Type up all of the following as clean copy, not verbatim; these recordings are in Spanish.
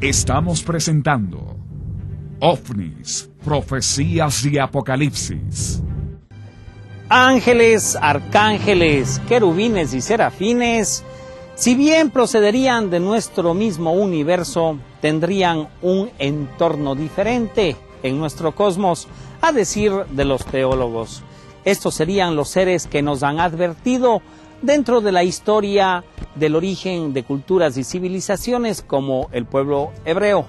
Estamos presentando OVNIS, Profecías y Apocalipsis. Ángeles, arcángeles, querubines y serafines, si bien procederían de nuestro mismo universo, tendrían un entorno diferente en nuestro cosmos, a decir de los teólogos. Estos serían los seres que nos han advertido dentro de la historia del origen de culturas y civilizaciones como el pueblo hebreo.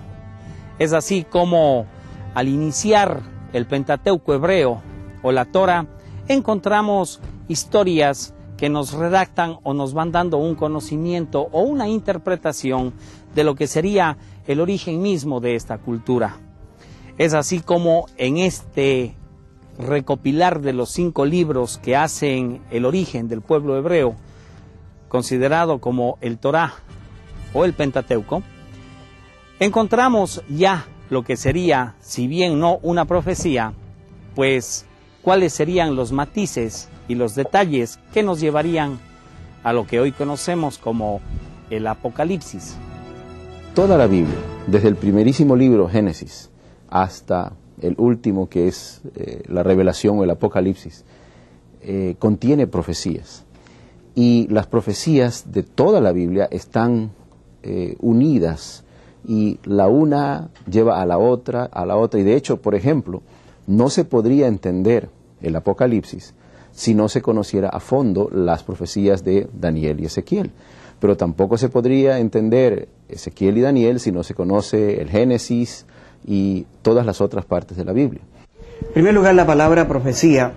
Es así como al iniciar el Pentateuco hebreo o la Torá, encontramos historias que nos redactan o nos van dando un conocimiento o una interpretación de lo que sería el origen mismo de esta cultura. Es así como en este recopilar de los 5 libros que hacen el origen del pueblo hebreo, considerado como el Torá o el Pentateuco, encontramos ya lo que sería, si bien no una profecía, pues cuáles serían los matices y los detalles que nos llevarían a lo que hoy conocemos como el Apocalipsis. Toda la Biblia, desde el primerísimo libro Génesis hasta el último que es la Revelación o el Apocalipsis, contiene profecías. Y las profecías de toda la Biblia están unidas, y la una lleva a la otra. Y de hecho, por ejemplo, no se podría entender el Apocalipsis si no se conociera a fondo las profecías de Daniel y Ezequiel. Pero tampoco se podría entender Ezequiel y Daniel si no se conoce el Génesis y todas las otras partes de la Biblia. En primer lugar, la palabra profecía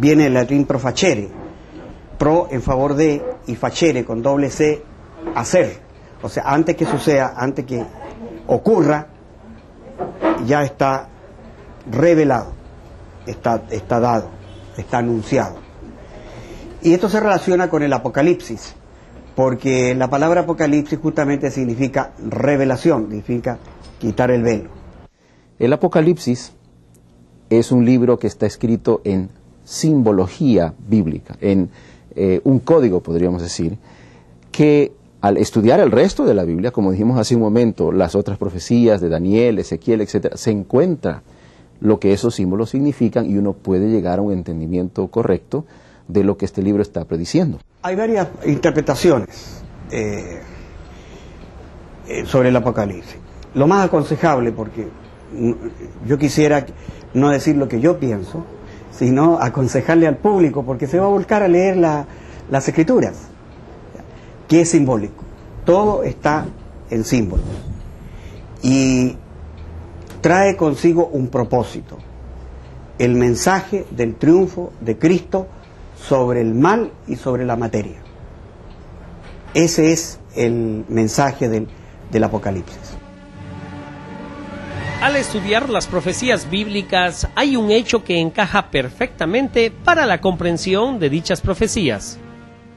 viene del latín profacere, pro en favor de y facere con doble c, hacer. O sea, antes que suceda, antes que ocurra, ya está revelado, está dado, está anunciado. Y esto se relaciona con el Apocalipsis, porque la palabra Apocalipsis justamente significa revelación, significa quitar el velo. El Apocalipsis es un libro que está escrito en simbología bíblica, en un código, podríamos decir, que al estudiar el resto de la Biblia, como dijimos hace un momento, las otras profecías de Daniel, Ezequiel, etc., se encuentra lo que esos símbolos significan y uno puede llegar a un entendimiento correcto de lo que este libro está prediciendo. Hay varias interpretaciones sobre el Apocalipsis. Lo más aconsejable, porque yo quisiera no decir lo que yo pienso, sino aconsejarle al público, porque se va a volcar a leer las escrituras, que es simbólico. Todo está en símbolo y trae consigo un propósito: el mensaje del triunfo de Cristo sobre el mal y sobre la materia. Ese es el mensaje del Apocalipsis. Al estudiar las profecías bíblicas, hay un hecho que encaja perfectamente para la comprensión de dichas profecías.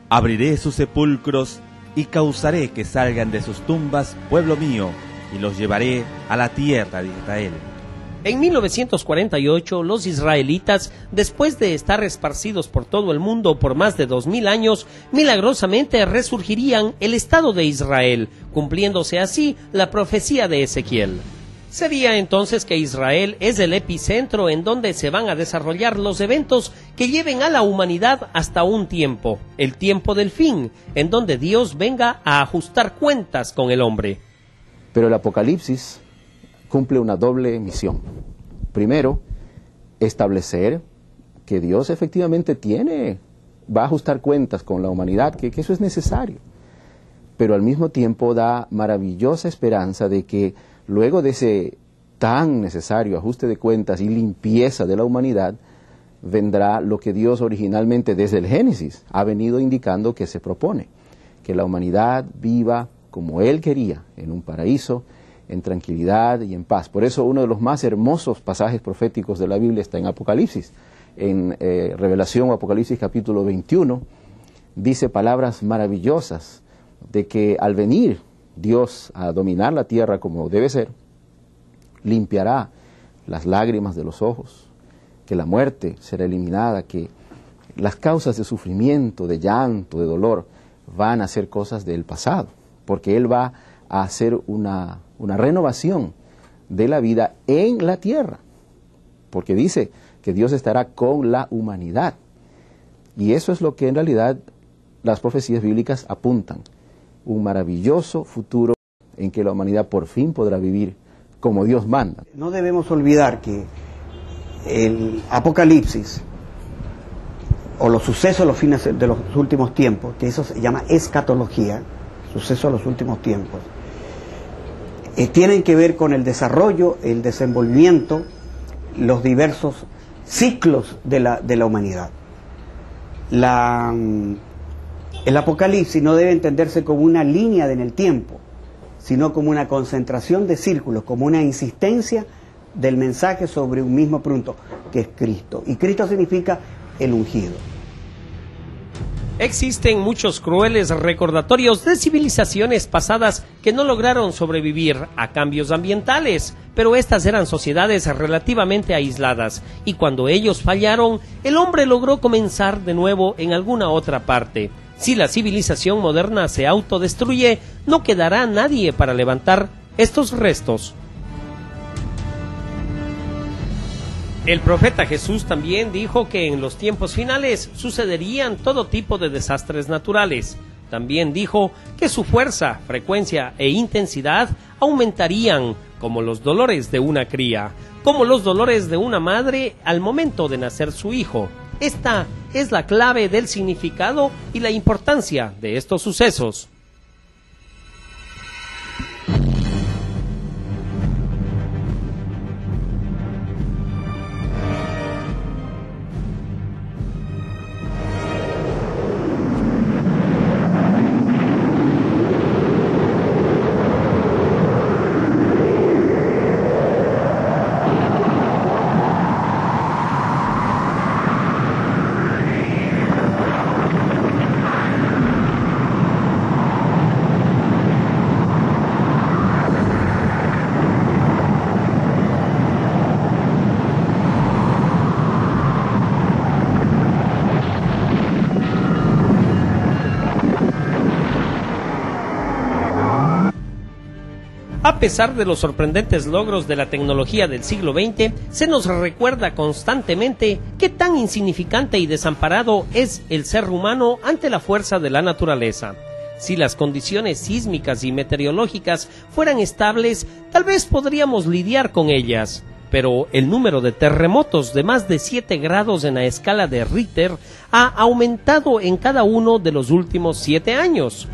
Abriré sus sepulcros y causaré que salgan de sus tumbas, pueblo mío, y los llevaré a la tierra de Israel. En 1948, los israelitas, después de estar esparcidos por todo el mundo por más de 2000 años, milagrosamente resurgirían el Estado de Israel, cumpliéndose así la profecía de Ezequiel. Sería entonces que Israel es el epicentro en donde se van a desarrollar los eventos que lleven a la humanidad hasta un tiempo, el tiempo del fin, en donde Dios venga a ajustar cuentas con el hombre. Pero el Apocalipsis cumple una doble misión. Primero, establecer que Dios efectivamente va a ajustar cuentas con la humanidad, que eso es necesario. Pero al mismo tiempo da maravillosa esperanza de que luego de ese tan necesario ajuste de cuentas y limpieza de la humanidad, vendrá lo que Dios originalmente desde el Génesis ha venido indicando que se propone: que la humanidad viva como Él quería, en un paraíso, en tranquilidad y en paz. Por eso uno de los más hermosos pasajes proféticos de la Biblia está en Apocalipsis. En Revelación o Apocalipsis capítulo 21 dice palabras maravillosas de que al venir Dios a dominar la tierra como debe ser, limpiará las lágrimas de los ojos, que la muerte será eliminada, que las causas de sufrimiento, de llanto, de dolor, van a ser cosas del pasado, porque Él va a hacer una renovación de la vida en la tierra, porque dice que Dios estará con la humanidad. Y eso es lo que en realidad las profecías bíblicas apuntan, un maravilloso futuro en que la humanidad por fin podrá vivir como Dios manda. No debemos olvidar que el Apocalipsis, o los sucesos de los fines de los últimos tiempos, que eso se llama escatología, sucesos de los últimos tiempos, tienen que ver con el desarrollo, el desenvolvimiento, los diversos ciclos de la humanidad. El Apocalipsis no debe entenderse como una línea en el tiempo, sino como una concentración de círculos, como una insistencia del mensaje sobre un mismo punto, que es Cristo. Y Cristo significa el ungido. Existen muchos crueles recordatorios de civilizaciones pasadas que no lograron sobrevivir a cambios ambientales, pero estas eran sociedades relativamente aisladas, y cuando ellos fallaron, el hombre logró comenzar de nuevo en alguna otra parte. Si la civilización moderna se autodestruye, no quedará nadie para levantar estos restos. El profeta Jesús también dijo que en los tiempos finales sucederían todo tipo de desastres naturales. También dijo que su fuerza, frecuencia e intensidad aumentarían como los dolores de una cría, como los dolores de una madre al momento de nacer su hijo. Esta es la clave del significado y la importancia de estos sucesos. A pesar de los sorprendentes logros de la tecnología del siglo XX, se nos recuerda constantemente qué tan insignificante y desamparado es el ser humano ante la fuerza de la naturaleza. Si las condiciones sísmicas y meteorológicas fueran estables, tal vez podríamos lidiar con ellas. Pero el número de terremotos de más de 7 grados en la escala de Richter ha aumentado en cada uno de los últimos 7 años.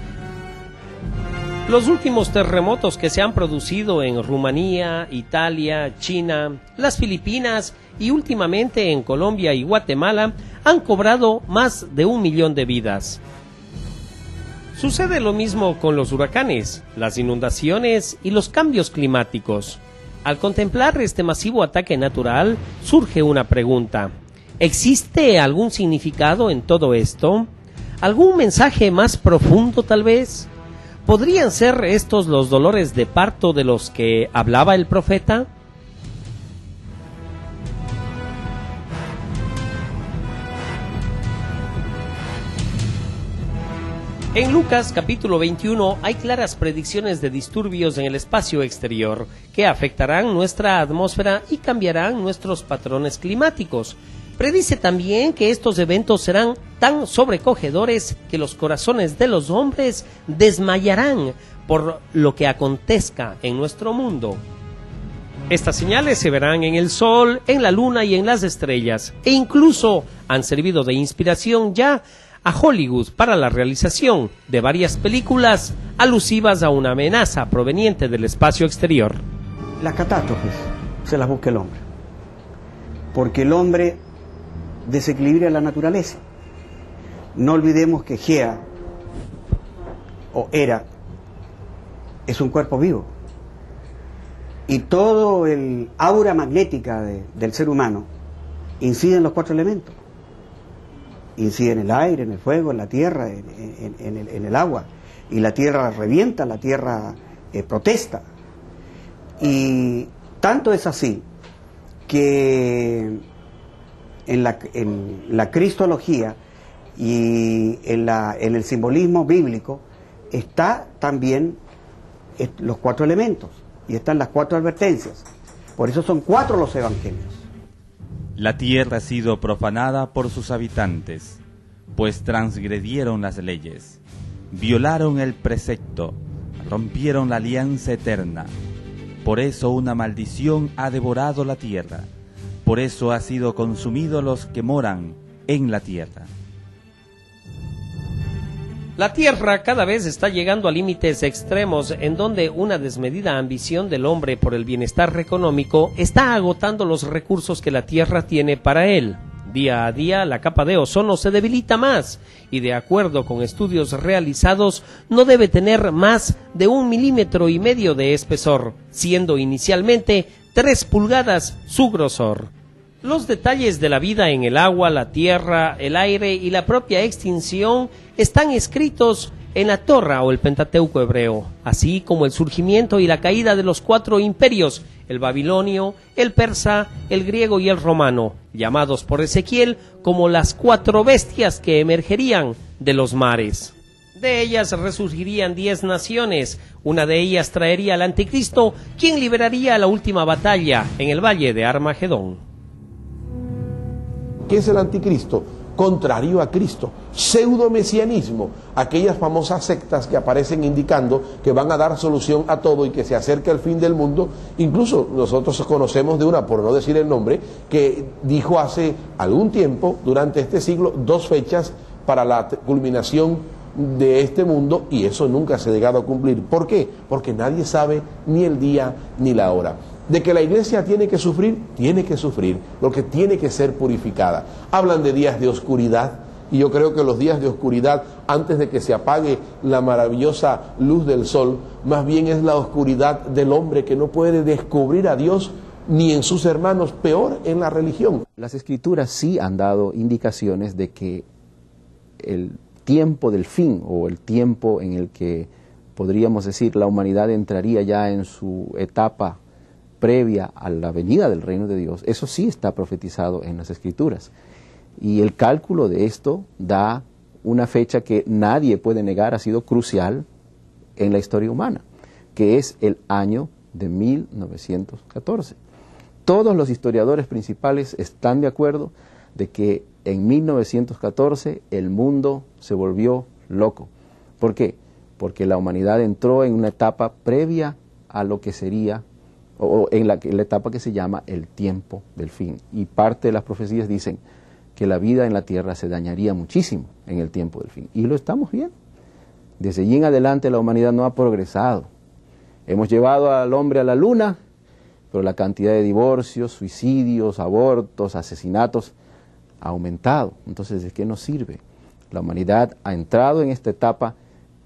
Los últimos terremotos que se han producido en Rumanía, Italia, China, las Filipinas y últimamente en Colombia y Guatemala han cobrado más de 1 millón de vidas. Sucede lo mismo con los huracanes, las inundaciones y los cambios climáticos. Al contemplar este masivo ataque natural, surge una pregunta. ¿Existe algún significado en todo esto? ¿Algún mensaje más profundo tal vez? ¿Podrían ser estos los dolores de parto de los que hablaba el profeta? En Lucas capítulo 21 hay claras predicciones de disturbios en el espacio exterior que afectarán nuestra atmósfera y cambiarán nuestros patrones climáticos. Predice también que estos eventos serán tan sobrecogedores que los corazones de los hombres desmayarán por lo que acontezca en nuestro mundo. Estas señales se verán en el sol, en la luna y en las estrellas, e incluso han servido de inspiración ya a Hollywood para la realización de varias películas alusivas a una amenaza proveniente del espacio exterior. Las catástrofes se las busca el hombre, porque el hombre desequilibra la naturaleza. No olvidemos que Gea, o Hera, es un cuerpo vivo, y todo el aura magnética del ser humano incide en los 4 elementos, incide en el aire, en el fuego, en la tierra, en el agua, y la tierra revienta, la tierra protesta, y tanto es así que en la cristología y en el simbolismo bíblico está también los cuatro elementos y están las cuatro advertencias. Por eso son cuatro los evangelios. La tierra ha sido profanada por sus habitantes, pues transgredieron las leyes, violaron el precepto, rompieron la alianza eterna. Por eso una maldición ha devorado la tierra, por eso ha sido consumido los que moran en la tierra. La tierra cada vez está llegando a límites extremos en donde una desmedida ambición del hombre por el bienestar económico está agotando los recursos que la tierra tiene para él. Día a día la capa de ozono se debilita más y de acuerdo con estudios realizados no debe tener más de 1,5 milímetros de espesor, siendo inicialmente 3 pulgadas su grosor. Los detalles de la vida en el agua, la tierra, el aire y la propia extinción están escritos en la Torá o el Pentateuco hebreo, así como el surgimiento y la caída de los 4 imperios, el babilonio, el persa, el griego y el romano, llamados por Ezequiel como las 4 bestias que emergerían de los mares. De ellas resurgirían 10 naciones, una de ellas traería al anticristo, quien liberaría la última batalla en el valle de Armagedón. ¿Qué es el anticristo? Contrario a Cristo, pseudomesianismo, aquellas famosas sectas que aparecen indicando que van a dar solución a todo y que se acerca el fin del mundo. Incluso nosotros conocemos de una, por no decir el nombre, que dijo hace algún tiempo, durante este siglo, 2 fechas para la culminación de este mundo, y eso nunca se ha llegado a cumplir. ¿Por qué? Porque nadie sabe ni el día ni la hora. De que la iglesia tiene que sufrir, porque tiene que ser purificada. Hablan de días de oscuridad, y yo creo que los días de oscuridad, antes de que se apague la maravillosa luz del sol, más bien es la oscuridad del hombre que no puede descubrir a Dios ni en sus hermanos, peor en la religión. Las escrituras sí han dado indicaciones de que el tiempo del fin, o el tiempo en el que podríamos decir la humanidad entraría ya en su etapa previa a la venida del reino de Dios, eso sí está profetizado en las escrituras. Y el cálculo de esto da una fecha que nadie puede negar ha sido crucial en la historia humana, que es el año de 1914. Todos los historiadores principales están de acuerdo de que en 1914 el mundo se volvió loco. ¿Por qué? Porque la humanidad entró en una etapa previa a lo que sería o en la etapa que se llama el tiempo del fin. Y parte de las profecías dicen que la vida en la tierra se dañaría muchísimo en el tiempo del fin. Y lo estamos viendo. Desde allí en adelante la humanidad no ha progresado. Hemos llevado al hombre a la luna, pero la cantidad de divorcios, suicidios, abortos, asesinatos ha aumentado. Entonces, ¿de qué nos sirve? La humanidad ha entrado en esta etapa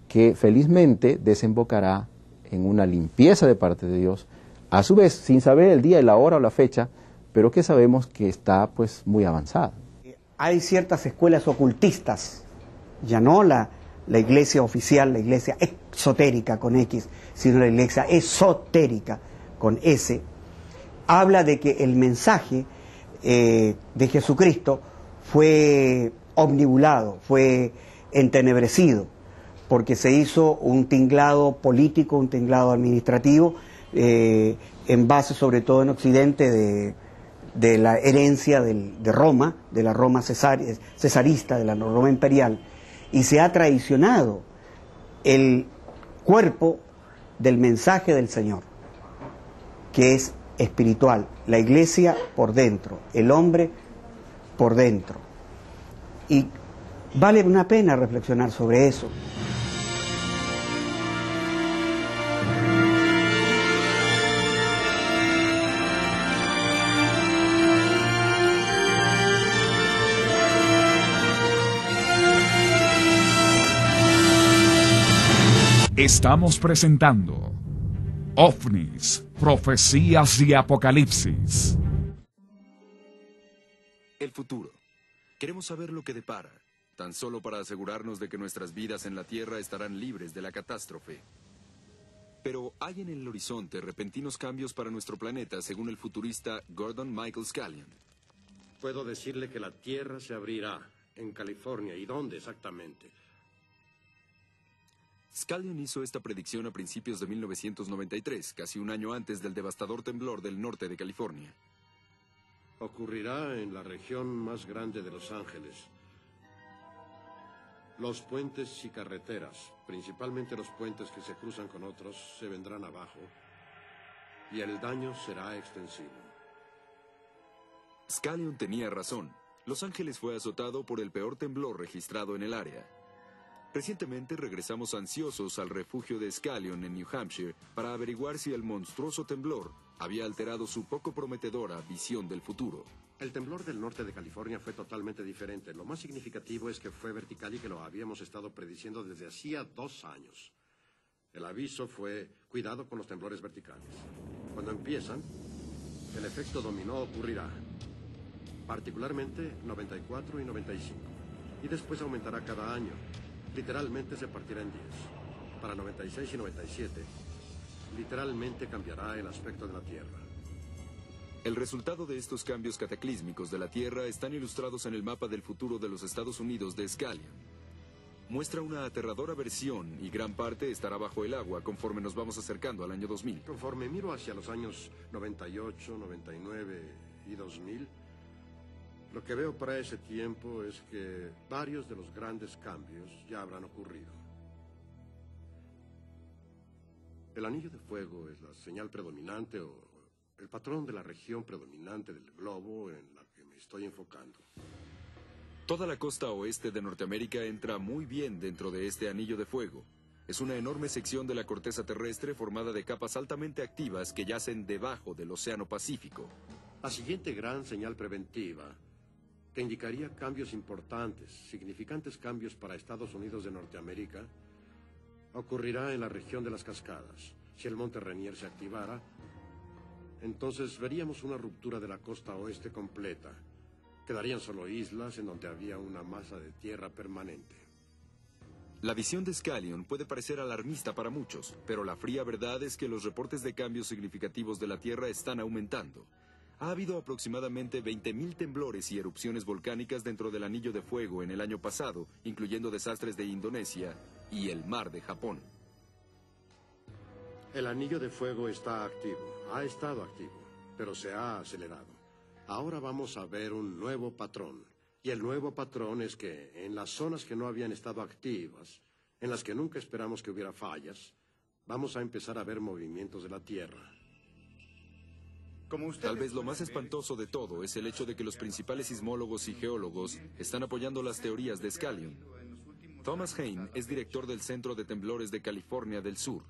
que felizmente desembocará en una limpieza de parte de Dios, a su vez, sin saber el día, la hora o la fecha, pero que sabemos que está pues muy avanzada. Hay ciertas escuelas ocultistas, ya no la iglesia oficial, la iglesia exotérica con X, sino la iglesia esotérica con S. Habla de que el mensaje de Jesucristo fue omnibulado, fue entenebrecido, porque se hizo un tinglado político, un tinglado administrativo, en base sobre todo en Occidente de la herencia de Roma, de la Roma cesarista, de la Roma imperial, y se ha traicionado el cuerpo del mensaje del Señor, que es espiritual, la iglesia por dentro, el hombre por dentro. Y vale una pena reflexionar sobre eso. Estamos presentando OVNIS, Profecías y Apocalipsis. El futuro. Queremos saber lo que depara, tan solo para asegurarnos de que nuestras vidas en la Tierra estarán libres de la catástrofe. Pero hay en el horizonte repentinos cambios para nuestro planeta, según el futurista Gordon Michael Scallion. Puedo decirle que la Tierra se abrirá en California. ¿Y dónde exactamente? Scallion hizo esta predicción a principios de 1993, casi un año antes del devastador temblor del norte de California. Ocurrirá en la región más grande de Los Ángeles. Los puentes y carreteras, principalmente los puentes que se cruzan con otros, se vendrán abajo y el daño será extensivo. Scallion tenía razón. Los Ángeles fue azotado por el peor temblor registrado en el área. Recientemente regresamos ansiosos al refugio de Scallion en New Hampshire para averiguar si el monstruoso temblor había alterado su poco prometedora visión del futuro. El temblor del norte de California fue totalmente diferente. Lo más significativo es que fue vertical y que lo habíamos estado prediciendo desde hacía 2 años. El aviso fue, cuidado con los temblores verticales. Cuando empiezan, el efecto dominó ocurrirá, particularmente 94 y 95. Y después aumentará cada año. Literalmente se partirá en 10. Para 96 y 97, literalmente cambiará el aspecto de la Tierra. El resultado de estos cambios cataclísmicos de la Tierra están ilustrados en el mapa del futuro de los Estados Unidos de Scallion. Muestra una aterradora versión y gran parte estará bajo el agua conforme nos vamos acercando al año 2000. Conforme miro hacia los años 98, 99 y 2000, lo que veo para ese tiempo es que varios de los grandes cambios ya habrán ocurrido. El anillo de fuego es la señal predominante o el patrón de la región predominante del globo en la que me estoy enfocando. Toda la costa oeste de Norteamérica entra muy bien dentro de este anillo de fuego. Es una enorme sección de la corteza terrestre formada de capas altamente activas que yacen debajo del Océano Pacífico. La siguiente gran señal preventiva que indicaría cambios importantes, significantes cambios para Estados Unidos de Norteamérica, ocurrirá en la región de las cascadas. Si el monte Rainier se activara, entonces veríamos una ruptura de la costa oeste completa. Quedarían solo islas en donde había una masa de tierra permanente. La visión de Scallion puede parecer alarmista para muchos, pero la fría verdad es que los reportes de cambios significativos de la Tierra están aumentando. Ha habido aproximadamente 20.000 temblores y erupciones volcánicas dentro del anillo de fuego en el año pasado, incluyendo desastres de Indonesia y el mar de Japón. El anillo de fuego está activo, ha estado activo, pero se ha acelerado. Ahora vamos a ver un nuevo patrón. Y el nuevo patrón es que en las zonas que no habían estado activas, en las que nunca esperamos que hubiera fallas, vamos a empezar a ver movimientos de la Tierra. Tal vez lo más espantoso de todo es el hecho de que los principales sismólogos y geólogos están apoyando las teorías de Scallion. Thomas Haynes es director del Centro de Temblores de California del Sur.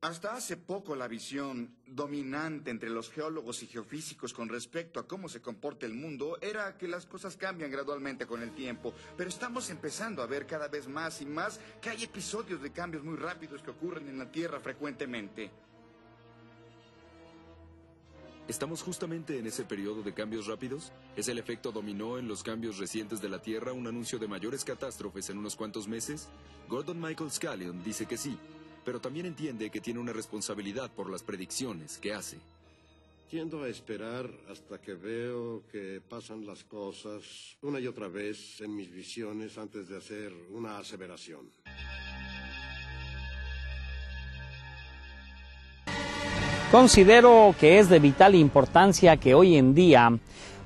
Hasta hace poco la visión dominante entre los geólogos y geofísicos con respecto a cómo se comporta el mundo era que las cosas cambian gradualmente con el tiempo, pero estamos empezando a ver cada vez más y más que hay episodios de cambios muy rápidos que ocurren en la Tierra frecuentemente. ¿Estamos justamente en ese periodo de cambios rápidos? ¿Es el efecto dominó en los cambios recientes de la Tierra un anuncio de mayores catástrofes en unos cuantos meses? Gordon Michael Scallion dice que sí, pero también entiende que tiene una responsabilidad por las predicciones que hace. Tiendo a esperar hasta que veo que pasan las cosas una y otra vez en mis visiones antes de hacer una aseveración. Considero que es de vital importancia que hoy en día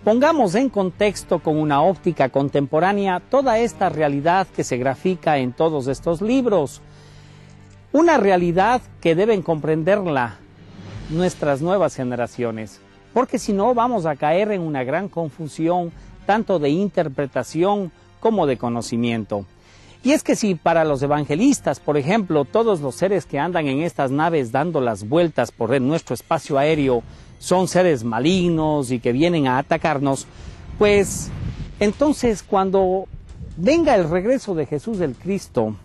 pongamos en contexto con una óptica contemporánea toda esta realidad que se grafica en todos estos libros. Una realidad que deben comprenderla nuestras nuevas generaciones, porque si no vamos a caer en una gran confusión tanto de interpretación como de conocimiento. Y es que si para los evangelistas, por ejemplo, todos los seres que andan en estas naves dando las vueltas por nuestro espacio aéreo son seres malignos y que vienen a atacarnos, pues entonces cuando venga el regreso de Jesús el Cristo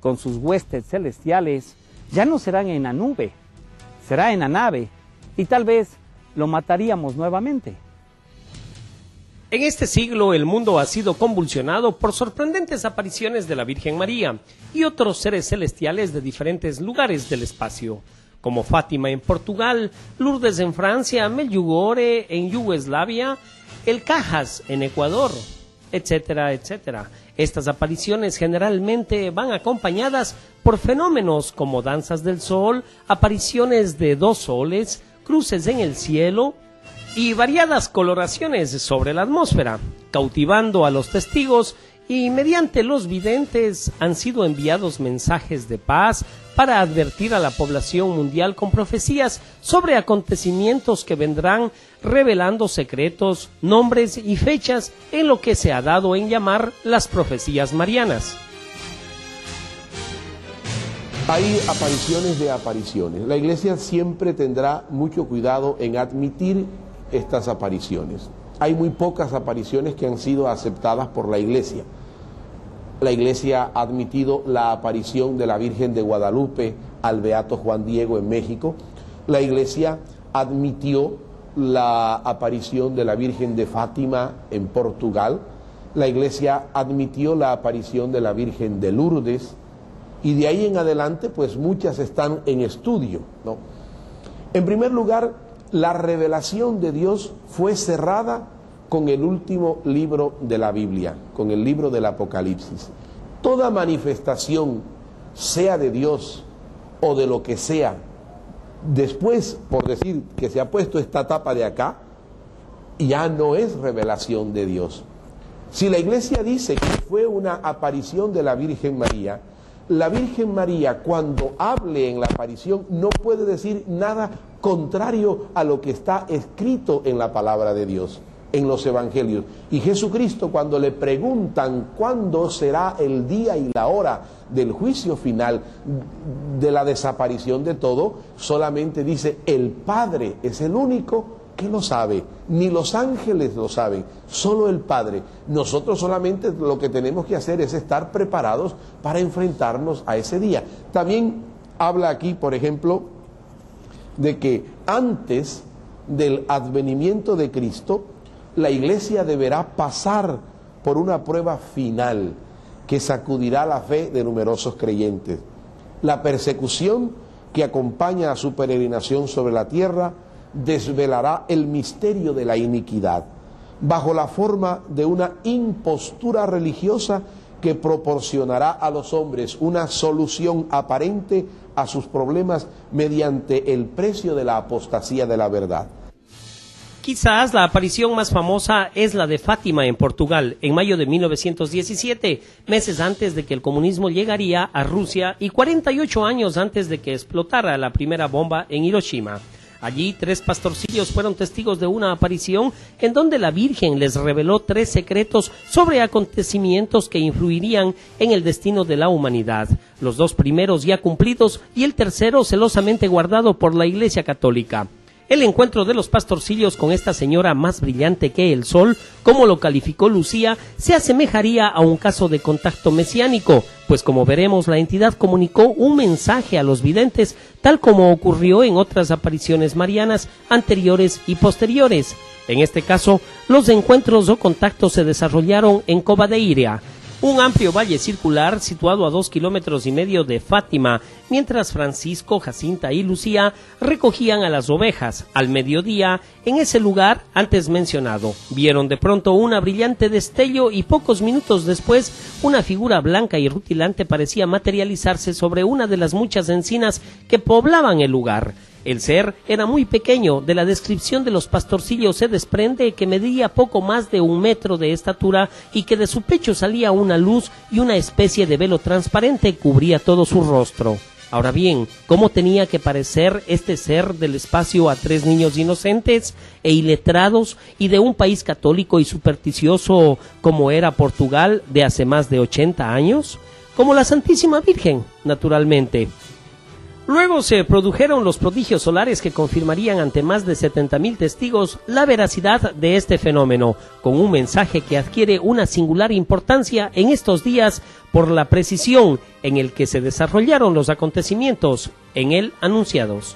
con sus huestes celestiales, ya no serán en la nube, será en la nave y tal vez lo mataríamos nuevamente. En este siglo, el mundo ha sido convulsionado por sorprendentes apariciones de la Virgen María y otros seres celestiales de diferentes lugares del espacio, como Fátima en Portugal, Lourdes en Francia, Medjugorje en Yugoslavia, El Cajas en Ecuador, etcétera, etcétera. Estas apariciones generalmente van acompañadas por fenómenos como danzas del sol, apariciones de dos soles, cruces en el cielo y variadas coloraciones sobre la atmósfera, cautivando a los testigos, y mediante los videntes han sido enviados mensajes de paz para advertir a la población mundial con profecías sobre acontecimientos que vendrán, revelando secretos, nombres y fechas en lo que se ha dado en llamar las profecías marianas. Hay apariciones de apariciones. La Iglesia siempre tendrá mucho cuidado en admitir estas apariciones. Hay muy pocas apariciones que han sido aceptadas por la Iglesia. La Iglesia ha admitido la aparición de la Virgen de Guadalupe al Beato Juan Diego en México. La Iglesia admitió la aparición de la Virgen de Fátima en Portugal. La Iglesia admitió la aparición de la Virgen de Lourdes. Y de ahí en adelante, pues muchas están en estudio, ¿no? En primer lugar, la revelación de Dios fue cerrada con el último libro de la Biblia, con el libro del Apocalipsis. Toda manifestación, sea de Dios o de lo que sea, después, por decir que se ha puesto esta tapa de acá, ya no es revelación de Dios. Si la Iglesia dice que fue una aparición de la Virgen María cuando hable en la aparición no puede decir nada contrario a lo que está escrito en la palabra de Dios, en los evangelios. Y Jesucristo, cuando le preguntan cuándo será el día y la hora del juicio final, de la desaparición de todo, solamente dice: el Padre es el único que lo sabe, ni los ángeles lo saben, solo el Padre. Nosotros solamente lo que tenemos que hacer es estar preparados para enfrentarnos a ese día. También habla aquí, por ejemplo, de que antes del advenimiento de Cristo, la Iglesia deberá pasar por una prueba final que sacudirá la fe de numerosos creyentes. La persecución que acompaña a su peregrinación sobre la tierra desvelará el misterio de la iniquidad, bajo la forma de una impostura religiosa que proporcionará a los hombres una solución aparente a sus problemas mediante el precio de la apostasía de la verdad. Quizás la aparición más famosa es la de Fátima en Portugal, en mayo de 1917, meses antes de que el comunismo llegaría a Rusia y 48 años antes de que explotara la primera bomba en Hiroshima. Allí, 3 pastorcillos fueron testigos de una aparición en donde la Virgen les reveló 3 secretos sobre acontecimientos que influirían en el destino de la humanidad. Los 2 primeros ya cumplidos y el tercero celosamente guardado por la Iglesia Católica. El encuentro de los pastorcillos con esta señora más brillante que el sol, como lo calificó Lucía, se asemejaría a un caso de contacto mesiánico, pues como veremos, la entidad comunicó un mensaje a los videntes, tal como ocurrió en otras apariciones marianas anteriores y posteriores. En este caso, los encuentros o contactos se desarrollaron en Cova de Iria, un amplio valle circular situado a 2,5 kilómetros de Fátima, mientras Francisco, Jacinta y Lucía recogían a las ovejas. Al mediodía, en ese lugar antes mencionado, vieron de pronto un brillante destello y pocos minutos después, una figura blanca y rutilante parecía materializarse sobre una de las muchas encinas que poblaban el lugar. El ser era muy pequeño. De la descripción de los pastorcillos se desprende que medía poco más de 1 metro de estatura y que de su pecho salía una luz y una especie de velo transparente cubría todo su rostro. Ahora bien, ¿cómo tenía que parecer este ser del espacio a 3 niños inocentes e iletrados y de un país católico y supersticioso como era Portugal de hace más de 80 años? Como la Santísima Virgen, naturalmente. Luego se produjeron los prodigios solares que confirmarían ante más de 70,000 testigos la veracidad de este fenómeno, con un mensaje que adquiere una singular importancia en estos días por la precisión en el que se desarrollaron los acontecimientos en él anunciados.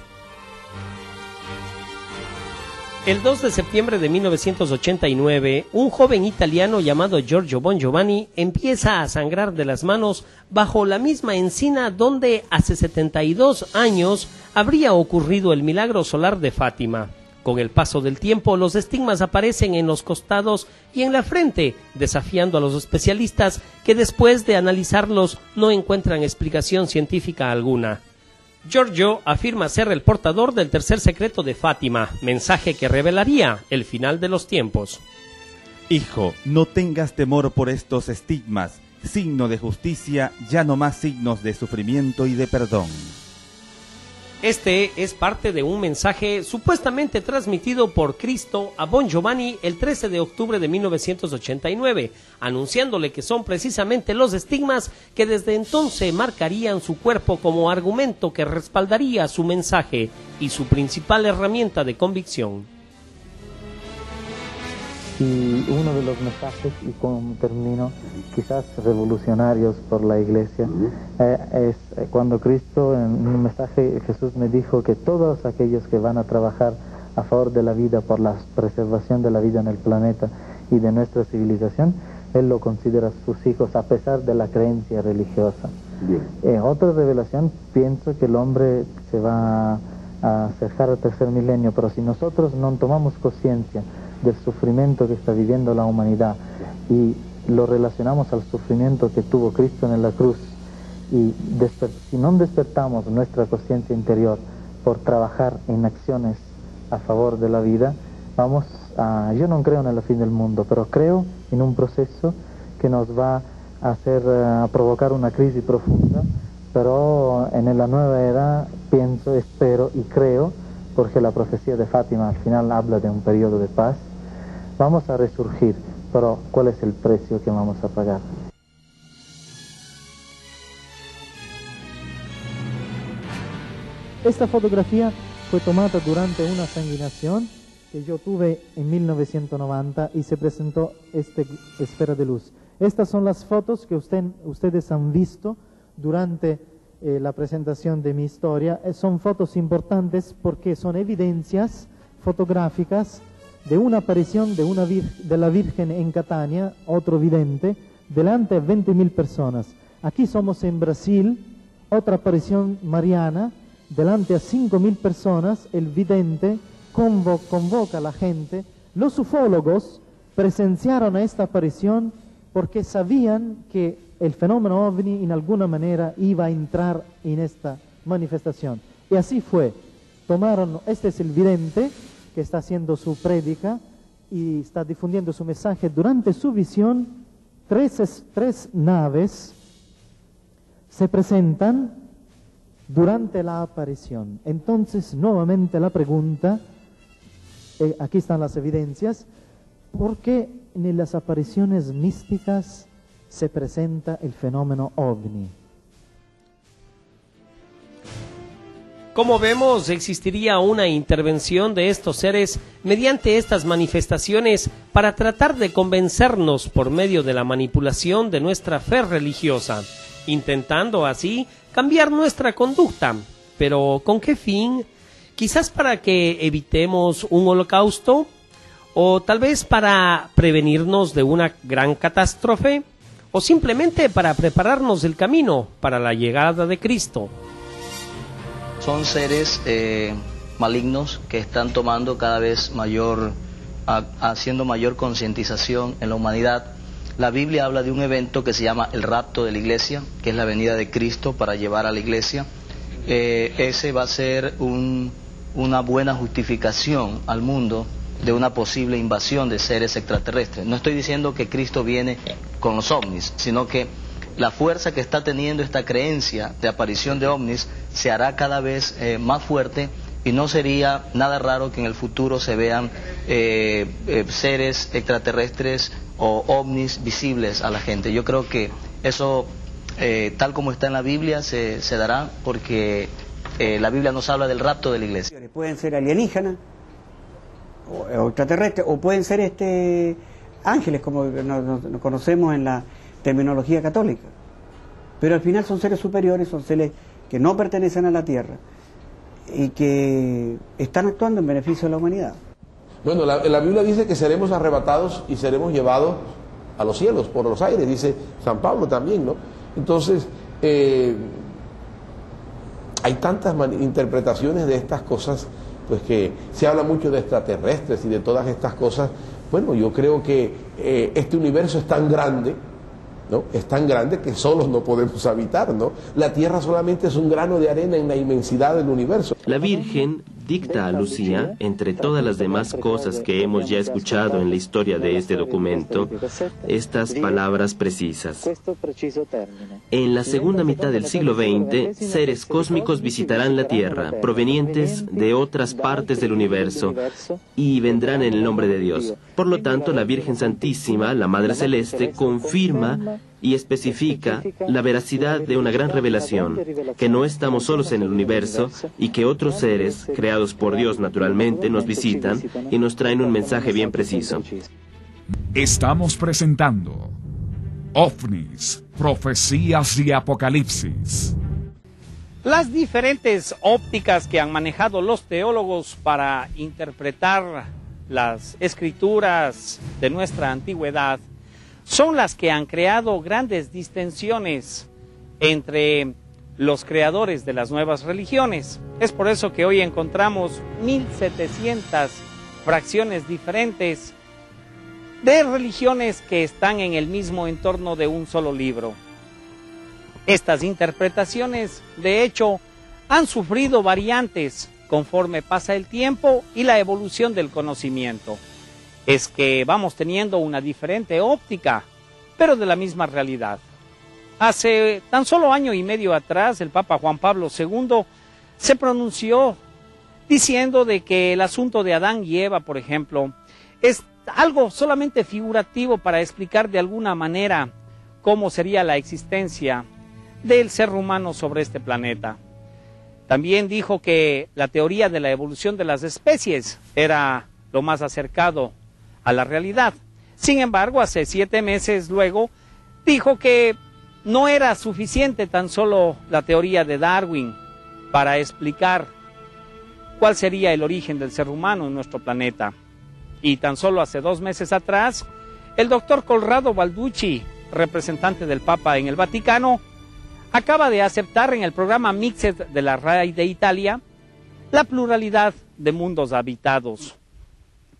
El 2 de septiembre de 1989, un joven italiano llamado Giorgio Bongiovanni empieza a sangrar de las manos bajo la misma encina donde hace 72 años habría ocurrido el milagro solar de Fátima. Con el paso del tiempo, los estigmas aparecen en los costados y en la frente, desafiando a los especialistas que después de analizarlos no encuentran explicación científica alguna. Giorgio afirma ser el portador del tercer secreto de Fátima, mensaje que revelaría el final de los tiempos. Hijo, no tengas temor por estos estigmas, signo de justicia, ya no más signos de sufrimiento y de perdón. Este es parte de un mensaje supuestamente transmitido por Cristo a Bongiovanni el 13 de octubre de 1989, anunciándole que son precisamente los estigmas que desde entonces marcarían su cuerpo como argumento que respaldaría su mensaje y su principal herramienta de convicción. Y uno de los mensajes, y con termino, quizás revolucionarios por la Iglesia, es cuando Cristo, en un mensaje, Jesús me dijo que todos aquellos que van a trabajar a favor de la vida, por la preservación de la vida en el planeta y de nuestra civilización, Él lo considera sus hijos, a pesar de la creencia religiosa. En otra revelación, pienso que el hombre se va a acercar al tercer milenio, pero si nosotros no tomamos conciencia del sufrimiento que está viviendo la humanidad y lo relacionamos al sufrimiento que tuvo Cristo en la cruz, y si no despertamos nuestra conciencia interior por trabajar en acciones a favor de la vida, vamos a... Yo no creo en el fin del mundo, pero creo en un proceso que nos va a hacer provocar una crisis profunda, pero en la nueva era pienso, espero y creo, porque la profecía de Fátima al final habla de un periodo de paz. Vamos a resurgir, pero ¿cuál es el precio que vamos a pagar? Esta fotografía fue tomada durante una sanguinación que yo tuve en 1990 y se presentó esta esfera de luz. Estas son las fotos que ustedes han visto durante la presentación de mi historia. Son fotos importantes porque son evidencias fotográficas de una aparición de la Virgen en Catania, otro vidente, delante de 20.000 personas. Aquí somos en Brasil, otra aparición mariana, delante a 5.000 personas, el vidente convoca a la gente. Los ufólogos presenciaron a esta aparición porque sabían que el fenómeno OVNI en alguna manera iba a entrar en esta manifestación. Y así fue. Tomaron, este es el vidente que está haciendo su prédica y está difundiendo su mensaje. Durante su visión, tres naves se presentan durante la aparición. Entonces, nuevamente la pregunta, aquí están las evidencias, ¿por qué en las apariciones místicas se presenta el fenómeno OVNI? Como vemos, existiría una intervención de estos seres mediante estas manifestaciones para tratar de convencernos por medio de la manipulación de nuestra fe religiosa, intentando así cambiar nuestra conducta. ¿Pero con qué fin? Quizás para que evitemos un holocausto, o tal vez para prevenirnos de una gran catástrofe, o simplemente para prepararnos el camino para la llegada de Cristo. Son seres malignos que están tomando cada vez mayor, haciendo mayor concientización en la humanidad. La Biblia habla de un evento que se llama el rapto de la iglesia, que es la venida de Cristo para llevar a la iglesia. Ese va a ser una buena justificación al mundo de una posible invasión de seres extraterrestres. No estoy diciendo que Cristo viene con los ovnis, sino que la fuerza que está teniendo esta creencia de aparición de ovnis se hará cada vez más fuerte, y no sería nada raro que en el futuro se vean seres extraterrestres o ovnis visibles a la gente. Yo creo que eso, tal como está en la Biblia, se dará, porque la Biblia nos habla del rapto de la iglesia. Pueden ser alienígenas o extraterrestres, o pueden ser ángeles, como nos conocemos en la terminología católica, pero al final son seres superiores, son seres que no pertenecen a la tierra y que están actuando en beneficio de la humanidad. Bueno, la Biblia dice que seremos arrebatados y seremos llevados a los cielos por los aires, dice San Pablo también, ¿no? Entonces hay tantas interpretaciones de estas cosas pues que se habla mucho de extraterrestres y de todas estas cosas. Bueno, yo creo que este universo es tan grande, ¿no? Es tan grande que solos no podemos habitar, ¿no? La Tierra solamente es un grano de arena en la inmensidad del universo. La Virgen dicta a Lucía, entre todas las demás cosas que hemos ya escuchado en la historia de este documento, estas palabras precisas. En la segunda mitad del siglo XX, seres cósmicos visitarán la Tierra, provenientes de otras partes del universo, y vendrán en el nombre de Dios. Por lo tanto, la Virgen Santísima, la Madre Celeste, confirma y especifica la veracidad de una gran revelación, que no estamos solos en el universo y que otros seres, creados por Dios naturalmente, nos visitan y nos traen un mensaje bien preciso. Estamos presentando OVNIS, Profecías y Apocalipsis. Las diferentes ópticas que han manejado los teólogos para interpretar las escrituras de nuestra antigüedad son las que han creado grandes distensiones entre los creadores de las nuevas religiones. Es por eso que hoy encontramos 1700 fracciones diferentes de religiones que están en el mismo entorno de un solo libro. Estas interpretaciones, de hecho, han sufrido variantes conforme pasa el tiempo y la evolución del conocimiento. Es que vamos teniendo una diferente óptica, pero de la misma realidad. Hace tan solo año y medio atrás, el Papa Juan Pablo II se pronunció diciendo de que el asunto de Adán y Eva, por ejemplo, es algo solamente figurativo para explicar de alguna manera cómo sería la existencia del ser humano sobre este planeta. También dijo que la teoría de la evolución de las especies era lo más acercado a la realidad. Sin embargo, hace 7 meses luego, dijo que no era suficiente tan solo la teoría de Darwin para explicar cuál sería el origen del ser humano en nuestro planeta. Y tan solo hace 2 meses atrás, el doctor Corrado Balducci, representante del Papa en el Vaticano, acaba de aceptar en el programa Mixed de la RAI de Italia la pluralidad de mundos habitados.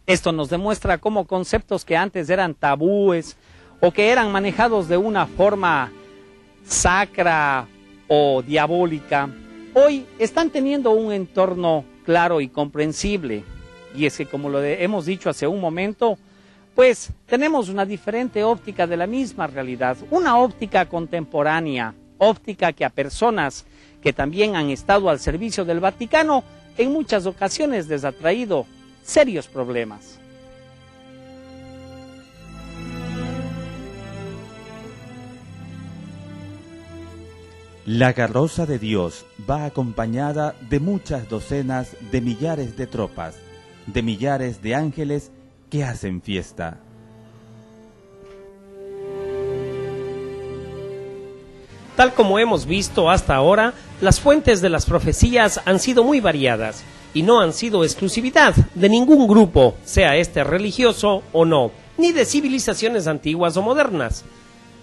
Esto nos demuestra cómo conceptos que antes eran tabúes o que eran manejados de una forma sacra o diabólica, hoy están teniendo un entorno claro y comprensible. Y es que, como lo hemos dicho hace un momento, pues tenemos una diferente óptica de la misma realidad, una óptica contemporánea, óptica que a personas que también han estado al servicio del Vaticano en muchas ocasiones les ha traído serios problemas. La carroza de Dios va acompañada de muchas docenas de millares de tropas, de millares de ángeles que hacen fiesta. Tal como hemos visto hasta ahora, las fuentes de las profecías han sido muy variadas y no han sido exclusividad de ningún grupo, sea este religioso o no, ni de civilizaciones antiguas o modernas.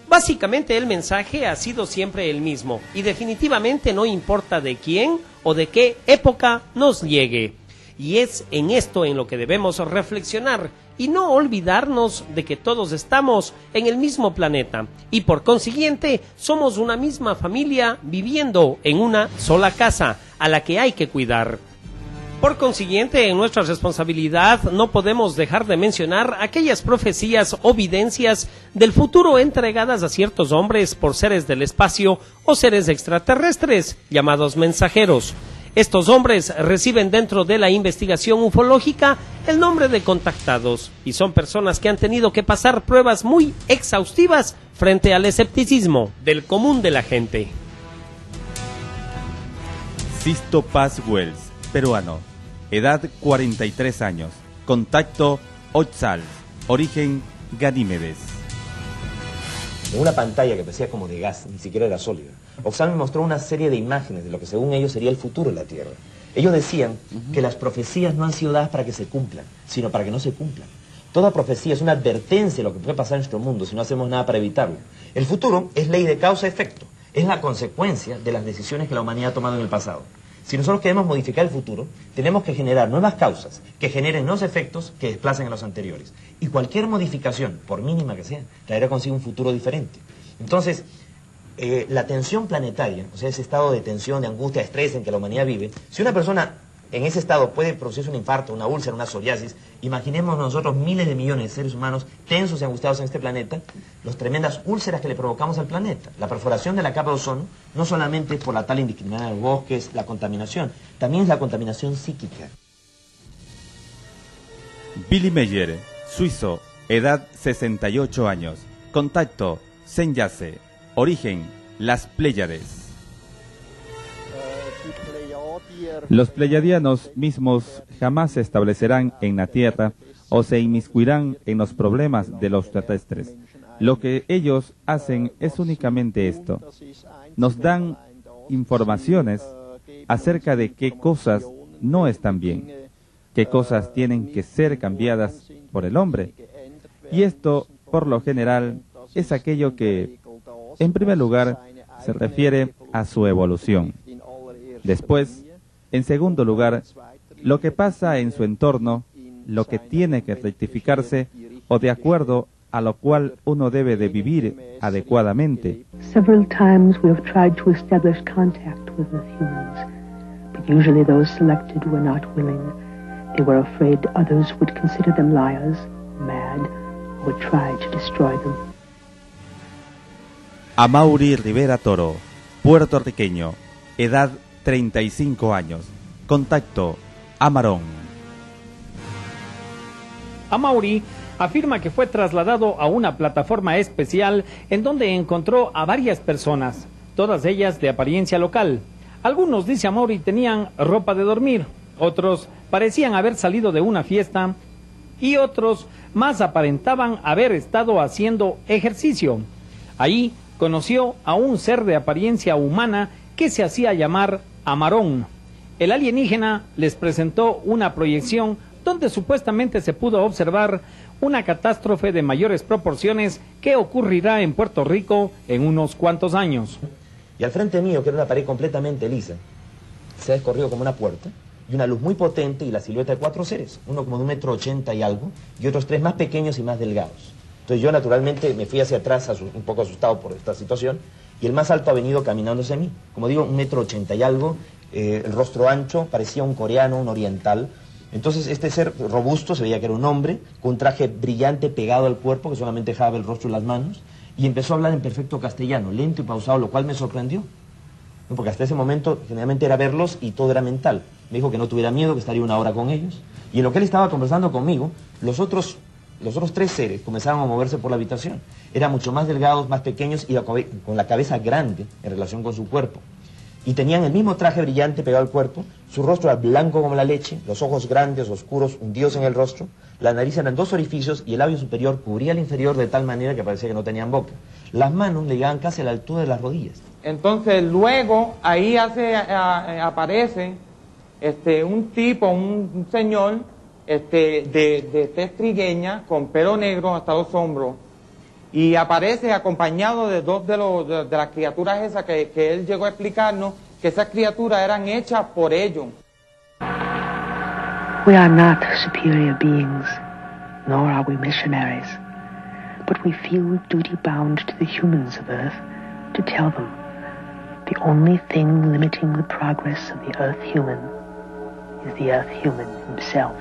Básicamente el mensaje ha sido siempre el mismo y definitivamente no importa de quién o de qué época nos llegue. Y es en esto en lo que debemos reflexionar y no olvidarnos de que todos estamos en el mismo planeta y por consiguiente somos una misma familia viviendo en una sola casa a la que hay que cuidar. Por consiguiente, en nuestra responsabilidad no podemos dejar de mencionar aquellas profecías o videncias del futuro entregadas a ciertos hombres por seres del espacio o seres extraterrestres llamados mensajeros. Estos hombres reciben dentro de la investigación ufológica el nombre de contactados y son personas que han tenido que pasar pruebas muy exhaustivas frente al escepticismo del común de la gente. Sixto Paz Wells, peruano, edad 43 años, contacto Oxal, origen Ganímedes. Una pantalla que parecía como de gas, ni siquiera era sólida. Oxal me mostró una serie de imágenes de lo que según ellos sería el futuro de la Tierra. Ellos decían que las profecías no han sido dadas para que se cumplan, sino para que no se cumplan. Toda profecía es una advertencia de lo que puede pasar en nuestro mundo si no hacemos nada para evitarlo. El futuro es ley de causa-efecto, es la consecuencia de las decisiones que la humanidad ha tomado en el pasado. Si nosotros queremos modificar el futuro, tenemos que generar nuevas causas que generen nuevos efectos que desplacen a los anteriores. Y cualquier modificación, por mínima que sea, traerá consigo un futuro diferente. Entonces, la tensión planetaria, o sea, ese estado de tensión, de angustia, de estrés en que la humanidad vive, si una persona en ese estado puede producirse un infarto, una úlcera, una psoriasis, imaginemos nosotros miles de millones de seres humanos tensos y angustiados en este planeta, las tremendas úlceras que le provocamos al planeta, la perforación de la capa de ozono, no solamente por la tala indiscriminada de los bosques, la contaminación, también es la contaminación psíquica. Billy Meyer, suizo, edad 68 años, contacto, Senyace, origen, las Pléyades. Los pleiadianos mismos jamás se establecerán en la Tierra o se inmiscuirán en los problemas de los terrestres. Lo que ellos hacen es únicamente esto. Nos dan informaciones acerca de qué cosas no están bien, qué cosas tienen que ser cambiadas por el hombre. Y esto, por lo general, es aquello que, en primer lugar, se refiere a su evolución. Después, en segundo lugar, lo que pasa en su entorno, lo que tiene que rectificarse o de acuerdo a lo cual uno debe de vivir adecuadamente. Amauri Rivera Toro, puertorriqueño, edad 35 años. Contacto, Amarón. Amauri afirma que fue trasladado a una plataforma especial en donde encontró a varias personas, todas ellas de apariencia local. Algunos, dice Amauri, tenían ropa de dormir, otros parecían haber salido de una fiesta y otros más aparentaban haber estado haciendo ejercicio. Ahí conoció a un ser de apariencia humana que se hacía llamar Amarón. El alienígena les presentó una proyección donde supuestamente se pudo observar una catástrofe de mayores proporciones que ocurrirá en Puerto Rico en unos cuantos años. Y al frente mío, que era una pared completamente lisa, se ha descorrido como una puerta, y una luz muy potente y la silueta de cuatro seres, uno como de 1,80 m y algo, y otros tres más pequeños y más delgados. Entonces yo naturalmente me fui hacia atrás, un poco asustado por esta situación, y el más alto ha venido caminándose a mí. Como digo, 1,80 m y algo, el rostro ancho, parecía un coreano, un oriental. Entonces este ser robusto, se veía que era un hombre, con un traje brillante pegado al cuerpo, que solamente dejaba el rostro y las manos, y empezó a hablar en perfecto castellano, lento y pausado, lo cual me sorprendió. No, porque hasta ese momento generalmente era verlos y todo era mental. Me dijo que no tuviera miedo, que estaría una hora con ellos. Y en lo que él estaba conversando conmigo, los otros tres seres comenzaron a moverse por la habitación. Eran mucho más delgados, más pequeños y con la cabeza grande en relación con su cuerpo. Y tenían el mismo traje brillante pegado al cuerpo, su rostro era blanco como la leche, los ojos grandes, oscuros, hundidos en el rostro, la nariz eran dos orificios y el labio superior cubría el inferior de tal manera que parecía que no tenían boca. Las manos le llegaban casi a la altura de las rodillas. Entonces luego ahí aparece un tipo, un señor, de tez trigueña, con pelo negro hasta los hombros, y aparece acompañado de dos de las criaturas esas que él llegó a explicarnos, que esas criaturas eran hechas por ellos. We are not superior beings, nor are we missionaries, but we feel duty bound to the humans of Earth to tell them the only thing limiting the progress of the Earth human is the Earth human himself.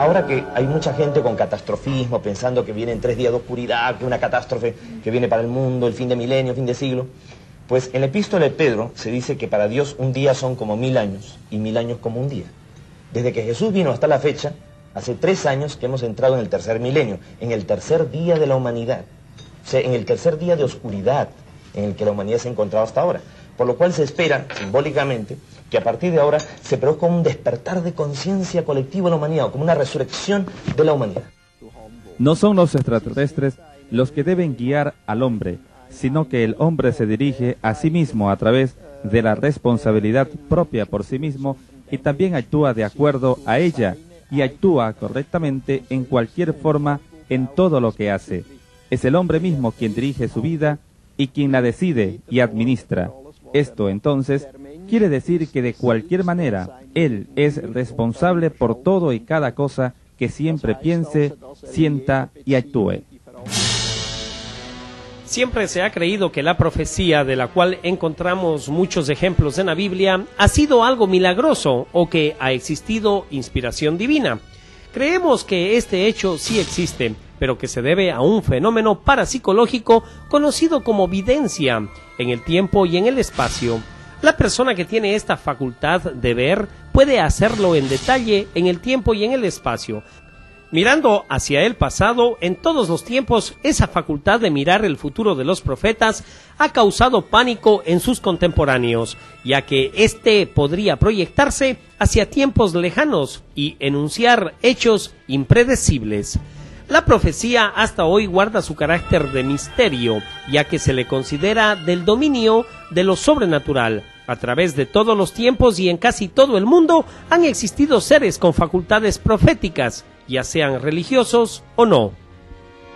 Ahora que hay mucha gente con catastrofismo, pensando que vienen 3 días de oscuridad, que una catástrofe que viene para el mundo, el fin de milenio, el fin de siglo, pues en la epístola de Pedro se dice que para Dios un día son como 1000 años, y 1000 años como un día. Desde que Jesús vino hasta la fecha, hace 3 años que hemos entrado en el tercer milenio, en el tercer día de la humanidad, o sea, en el tercer día de oscuridad en el que la humanidad se ha encontrado hasta ahora. Por lo cual se espera, simbólicamente, que a partir de ahora se produzca un despertar de conciencia colectiva de la humanidad, o como una resurrección de la humanidad. No son los extraterrestres los que deben guiar al hombre, sino que el hombre se dirige a sí mismo a través de la responsabilidad propia por sí mismo y también actúa de acuerdo a ella y actúa correctamente en cualquier forma en todo lo que hace. Es el hombre mismo quien dirige su vida y quien la decide y administra. Esto, entonces, quiere decir que de cualquier manera, Él es responsable por todo y cada cosa que siempre piense, sienta y actúe. Siempre se ha creído que la profecía, de la cual encontramos muchos ejemplos en la Biblia, ha sido algo milagroso o que ha existido inspiración divina. Creemos que este hecho sí existe, pero que se debe a un fenómeno parapsicológico conocido como videncia, en el tiempo y en el espacio. La persona que tiene esta facultad de ver puede hacerlo en detalle en el tiempo y en el espacio. Mirando hacia el pasado, en todos los tiempos, esa facultad de mirar el futuro de los profetas ha causado pánico en sus contemporáneos, ya que éste podría proyectarse hacia tiempos lejanos y enunciar hechos impredecibles. La profecía hasta hoy guarda su carácter de misterio, ya que se le considera del dominio de lo sobrenatural. A través de todos los tiempos y en casi todo el mundo han existido seres con facultades proféticas, ya sean religiosos o no.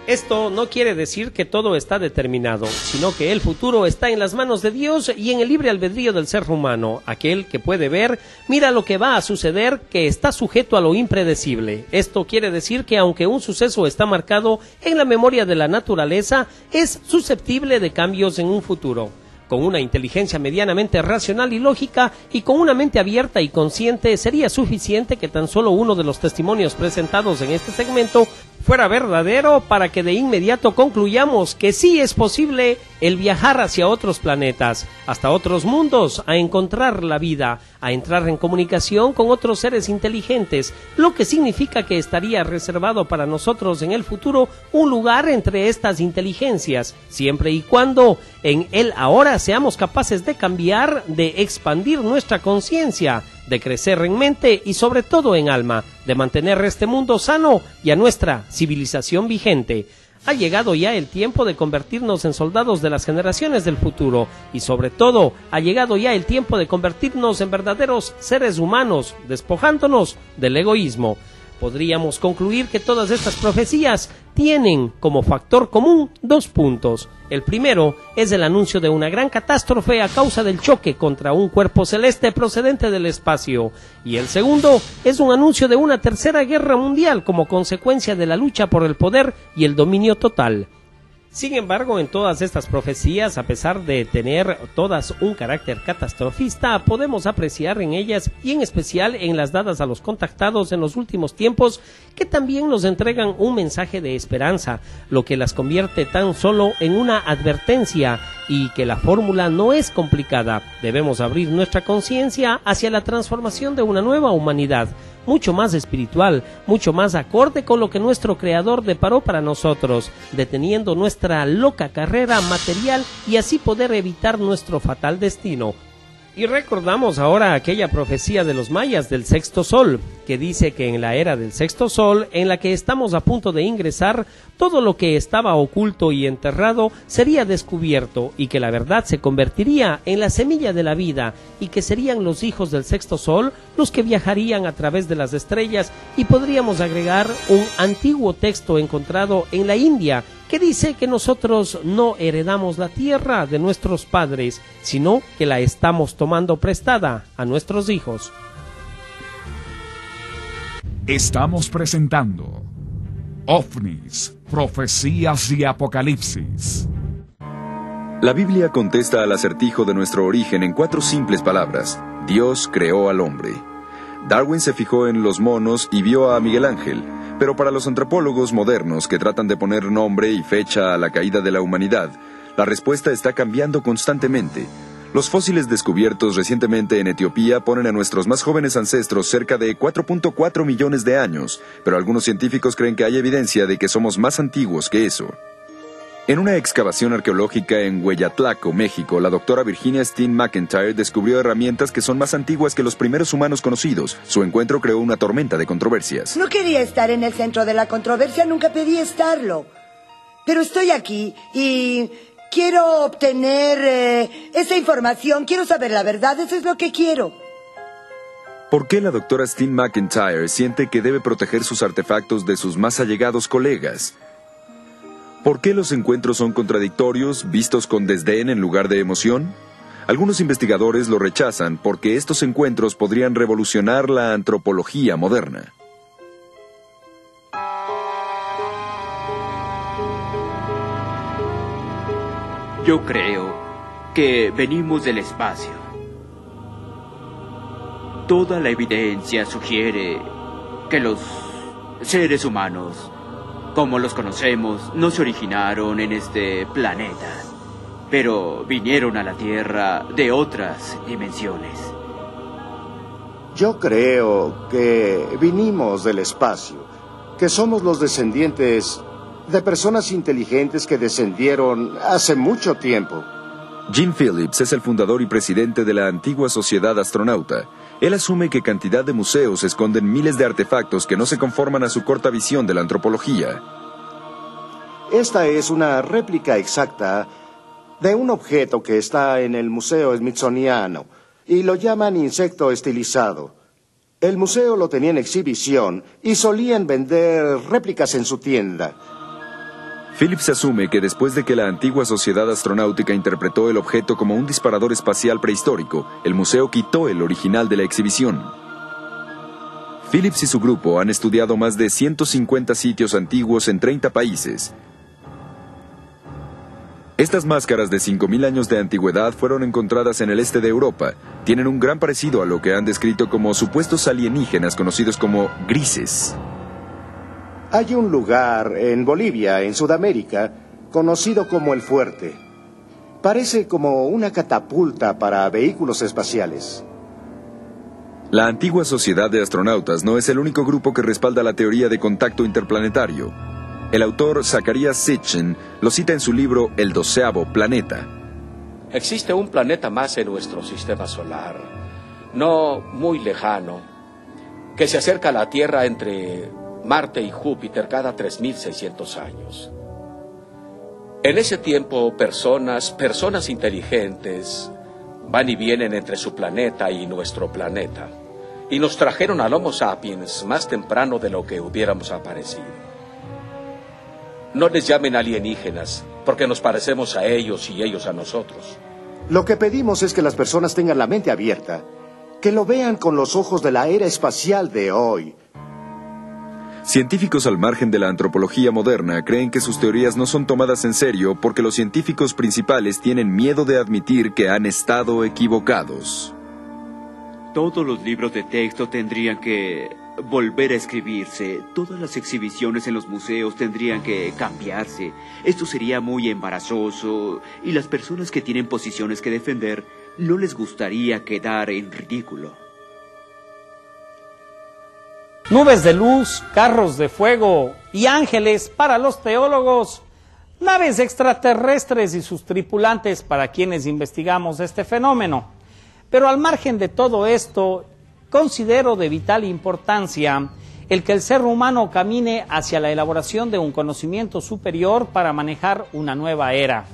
Esto no quiere decir que todo está determinado, sino que el futuro está en las manos de Dios y en el libre albedrío del ser humano. Aquel que puede ver, mira lo que va a suceder, que está sujeto a lo impredecible. Esto quiere decir que aunque un suceso está marcado en la memoria de la naturaleza, es susceptible de cambios en un futuro. Con una inteligencia medianamente racional y lógica y con una mente abierta y consciente sería suficiente que tan solo uno de los testimonios presentados en este segmento fuera verdadero para que de inmediato concluyamos que sí es posible el viajar hacia otros planetas, hasta otros mundos, a encontrar la vida, a entrar en comunicación con otros seres inteligentes, lo que significa que estaría reservado para nosotros en el futuro un lugar entre estas inteligencias, siempre y cuando en el ahora seamos capaces de cambiar, de expandir nuestra conciencia, de crecer en mente y sobre todo en alma, de mantener este mundo sano y a nuestra civilización vigente. Ha llegado ya el tiempo de convertirnos en soldados de las generaciones del futuro y sobre todo ha llegado ya el tiempo de convertirnos en verdaderos seres humanos, despojándonos del egoísmo. Podríamos concluir que todas estas profecías tienen como factor común dos puntos. El primero es el anuncio de una gran catástrofe a causa del choque contra un cuerpo celeste procedente del espacio. Y el segundo es un anuncio de una tercera guerra mundial como consecuencia de la lucha por el poder y el dominio total. Sin embargo, en todas estas profecías, a pesar de tener todas un carácter catastrofista, podemos apreciar en ellas, y en especial en las dadas a los contactados en los últimos tiempos, que también nos entregan un mensaje de esperanza, lo que las convierte tan solo en una advertencia, y que la fórmula no es complicada. Debemos abrir nuestra conciencia hacia la transformación de una nueva humanidad, mucho más espiritual, mucho más acorde con lo que nuestro Creador deparó para nosotros, deteniendo nuestra loca carrera material y así poder evitar nuestro fatal destino. Y recordamos ahora aquella profecía de los mayas del sexto sol, que dice que en la era del sexto sol, en la que estamos a punto de ingresar, todo lo que estaba oculto y enterrado sería descubierto y que la verdad se convertiría en la semilla de la vida y que serían los hijos del sexto sol los que viajarían a través de las estrellas y podríamos agregar un antiguo texto encontrado en la India que dice que nosotros no heredamos la tierra de nuestros padres, sino que la estamos tomando prestada a nuestros hijos. Estamos presentando OVNIS, Profecías y Apocalipsis. La Biblia contesta al acertijo de nuestro origen en cuatro simples palabras. Dios creó al hombre. Darwin se fijó en los monos y vio a Miguel Ángel. Pero para los antropólogos modernos que tratan de poner nombre y fecha a la caída de la humanidad, la respuesta está cambiando constantemente. Los fósiles descubiertos recientemente en Etiopía ponen a nuestros más jóvenes ancestros cerca de 4.4 millones de años, pero algunos científicos creen que hay evidencia de que somos más antiguos que eso. En una excavación arqueológica en Hueyatlaco, México, la doctora Virginia Steen McIntyre descubrió herramientas que son más antiguas que los primeros humanos conocidos. Su encuentro creó una tormenta de controversias. No quería estar en el centro de la controversia, nunca pedí estarlo. Pero estoy aquí y quiero obtener esa información, quiero saber la verdad, eso es lo que quiero. ¿Por qué la doctora Steen McIntyre siente que debe proteger sus artefactos de sus más allegados colegas? ¿Por qué los encuentros son contradictorios, vistos con desdén en lugar de emoción? Algunos investigadores lo rechazan porque estos encuentros podrían revolucionar la antropología moderna. Yo creo que venimos del espacio. Toda la evidencia sugiere que los seres humanos, como los conocemos, no se originaron en este planeta, pero vinieron a la Tierra de otras dimensiones. Yo creo que vinimos del espacio, que somos los descendientes de personas inteligentes que descendieron hace mucho tiempo. Jim Phillips es el fundador y presidente de la antigua Sociedad Astronauta. Él asume que cantidad de museos esconden miles de artefactos que no se conforman a su corta visión de la antropología. Esta es una réplica exacta de un objeto que está en el Museo Smithsoniano, y lo llaman insecto estilizado. El museo lo tenía en exhibición y solían vender réplicas en su tienda. Phillips asume que después de que la antigua Sociedad Astronáutica interpretó el objeto como un disparador espacial prehistórico, el museo quitó el original de la exhibición. Phillips y su grupo han estudiado más de 150 sitios antiguos en 30 países. Estas máscaras de 5.000 años de antigüedad fueron encontradas en el este de Europa. Tienen un gran parecido a lo que han descrito como supuestos alienígenas conocidos como grises. Hay un lugar en Bolivia, en Sudamérica, conocido como El Fuerte. Parece como una catapulta para vehículos espaciales. La antigua Sociedad de Astronautas no es el único grupo que respalda la teoría de contacto interplanetario. El autor Zacarías Sitchin lo cita en su libro El 12º Planeta. Existe un planeta más en nuestro sistema solar, no muy lejano, que se acerca a la Tierra entre Marte y Júpiter cada 3.600 años. En ese tiempo, personas inteligentes van y vienen entre su planeta y nuestro planeta, y nos trajeron al Homo sapiens más temprano de lo que hubiéramos aparecido. No les llamen alienígenas, porque nos parecemos a ellos y ellos a nosotros. Lo que pedimos es que las personas tengan la mente abierta, que lo vean con los ojos de la era espacial de hoy. Científicos al margen de la antropología moderna creen que sus teorías no son tomadas en serio porque los científicos principales tienen miedo de admitir que han estado equivocados. Todos los libros de texto tendrían que volver a escribirse, todas las exhibiciones en los museos tendrían que cambiarse. Esto sería muy embarazoso y las personas que tienen posiciones que defender no les gustaría quedar en ridículo. Nubes de luz, carros de fuego y ángeles para los teólogos, naves extraterrestres y sus tripulantes para quienes investigamos este fenómeno. Pero al margen de todo esto, considero de vital importancia el que el ser humano camine hacia la elaboración de un conocimiento superior para manejar una nueva era.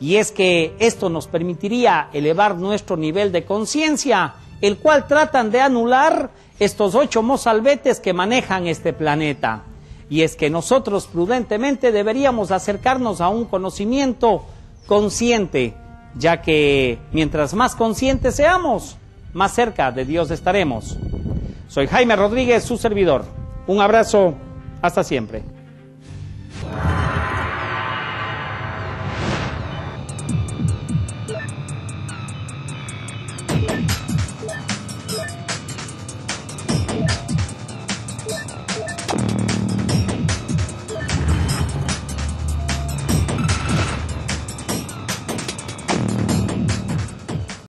Y es que esto nos permitiría elevar nuestro nivel de conciencia, el cual tratan de anular estos 8 mozalbetes que manejan este planeta. Y es que nosotros prudentemente deberíamos acercarnos a un conocimiento consciente, ya que mientras más conscientes seamos, más cerca de Dios estaremos. Soy Jaime Rodríguez, su servidor. Un abrazo, hasta siempre.